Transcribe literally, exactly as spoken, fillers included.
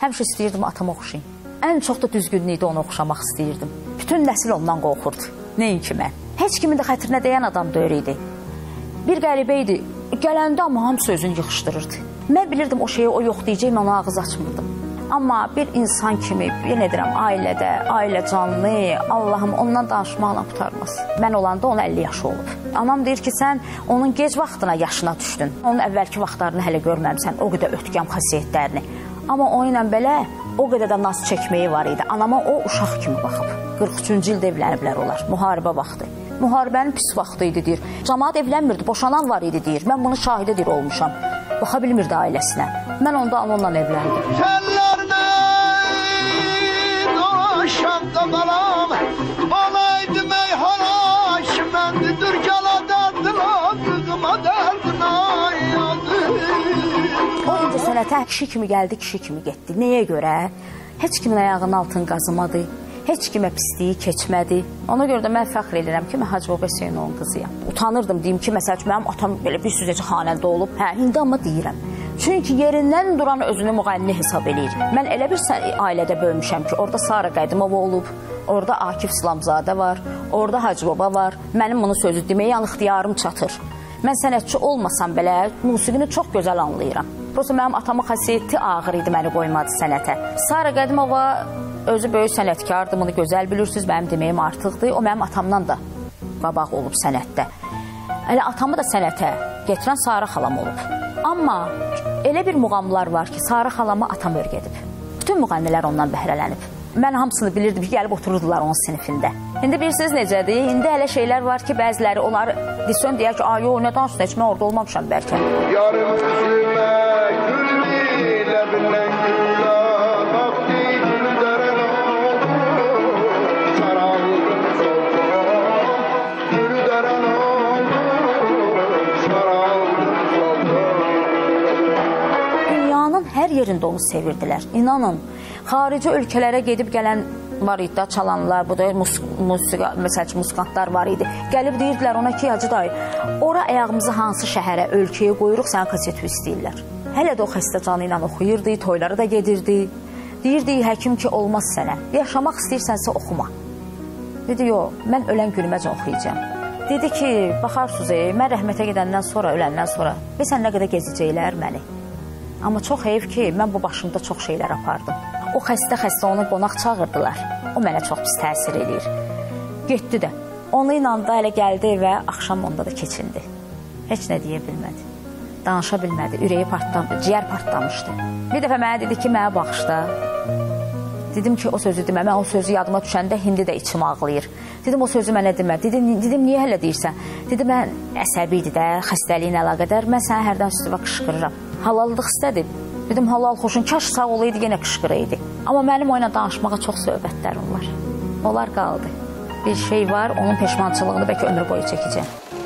Həmişə istəyirdim atama oxşayım. Ən çox da düzgünlüyü də ona oxşamaq istəyirdim. Bütün nəsil ondan qorxurdu. Nəinki mən. Heç kimin də xətrinə dəyən adam da öyle idi. Bir qəribə idi. Gələndə amma hamısı özünü yığışdırırdı. Mən bilirdim o şeyi o yox deyəcəyim, ona ağız açmırdım. Amma bir insan kimi, yenə deyirəm, ailədə, ailə canlı, Allahım ondan danışmaqla qutarmaz. Mən olanda ona əlli yaşı olub. Anam deyir ki, sən onun gec vaxtına yaşına düşdün. Onun əvvəlki vaxtlarını hələ görməmsən, o qədər ötkəm xasiyyətlərini. Amma onunla belə o qədər də naz çəkməyi var idi. Anama o uşaq kimi baxıb. qırx üçüncü ildə evləniblər onlar, müharibə vaxtı. Müharibənin pis vaxtı idi, deyir. Cəmaat evlənmirdi, boşanan var idi, deyir. Mən bunu şahidi, deyir, olmuşam. Baxa bilmirdi ailəsinə. Mən onda onunla evləndim. O incə sənətə kişi kimi gəldi, kişi kimi getdi. Nəyə görə? Heç kimin ayağının altını qazımadı. Heç kimə pisliyi keçmədi. Ona görə də mən fəxr edirəm ki, mən Hacıbaba Hüseynovun qızıyam. Utanırdım, deyim ki, məsəl ki, mənim atam belə bir süzəcə xanəndə olub. Hə, indi amma deyirəm. Çünki yerindən duran özünü müğənni hesab eləyir. Mən elə bir ailədə böyümüşəm ki, orada Sarı Qədimov olub, orada Akif Sılamzade var, orada Hacıbaba var. Mənim bunu sözü deməyə yanıq diyarım çatır. Mən sənətçi olmasam belə, musiqini çox gözəl anlayıram. Prosta mənim atamın xasiyyəti ağır idi, məni qoymadı sənətə. Sarı Qədimova özü böyük sənətkardır, bunu gözəl bilirsiniz, mənim deməyim artıqdır. O mənim atamdan da qabaq olub sənətdə. Elə atamı da sənətə getirən Sarı xalam olub. Amma elə bir muğamlar var ki, Sarı xalamı atam öyrədib. Bütün müğənnilər ondan bəhrələnib. Mən hamısını bilirdim ki, gəlib otururdular onun sinifində. İndi bilirsiniz necədir? İndi elə şeylər var ki, bəziləri onları disön deyək ki, a, yox, nə danışsın, heç mən orada olmamışam bəlkə. Yarım üzümə gülmü ilə bilmək hər yerində onu sevirdilər. İnanın, xarici ölkələrə gedib gələn var idi, çalanlar, bu da musiqa, məsəl ki, musiqantlar var idi. Gəlib deyirdilər ona ki, Hacı dayı, ora ayağımızı hansı şəhərə, ölkəyə qoyuruq, sənə kaseti istəyirlər. Hələ də o xəstə canı ilə oxuyurdu, toylara da gedirdi. Deyirdi, həkim ki, olmaz sənə, yaşamaq istəyirsənsə oxuma. Dedi, yox, mən ölən günüməcə oxuyacağım. Dedi ki, baxarsınız, mən rəhmətə gedəndən sonra, öləndən sonra, və sən nə qədər gezəcəklər məni. Amma çox heyif ki, mən bu başımda çox şeylər apardım. O xəstə-xəstə onu qonaq çağırdılar. O mənə çox pis təsir edir. Getdi də. Onu ilə da elə gəldi və axşam onda da keçindi. Heç nə deyə bilmədi. Danışa bilmədi. Ürəyi partlamışdı, ciyər partlamışdı. Bir dəfə mənə dedi ki, mənə baxışda. Dedim ki, o sözü demə. Mən o sözü yadıma düşəndə hindi də içim ağlayır. Dedim, o sözü mənə demə. Dedim, dedim niyə hələ deyirsən? Dedi, mən əsəbi idi də, xəstəliyin əlaqədar. Mən sənə hərdən üstüvə qışqırıram. Halallıq istədim. Dedim, halal xoşun, kaş sağ olaydı, yenə qışqıraydı. Amma mənim oyuna danışmağa çox söhbətlərim var. Onlar qaldı. Bir şey var, onun peşmançılığını bəlkə ömür boyu çəkəcəm.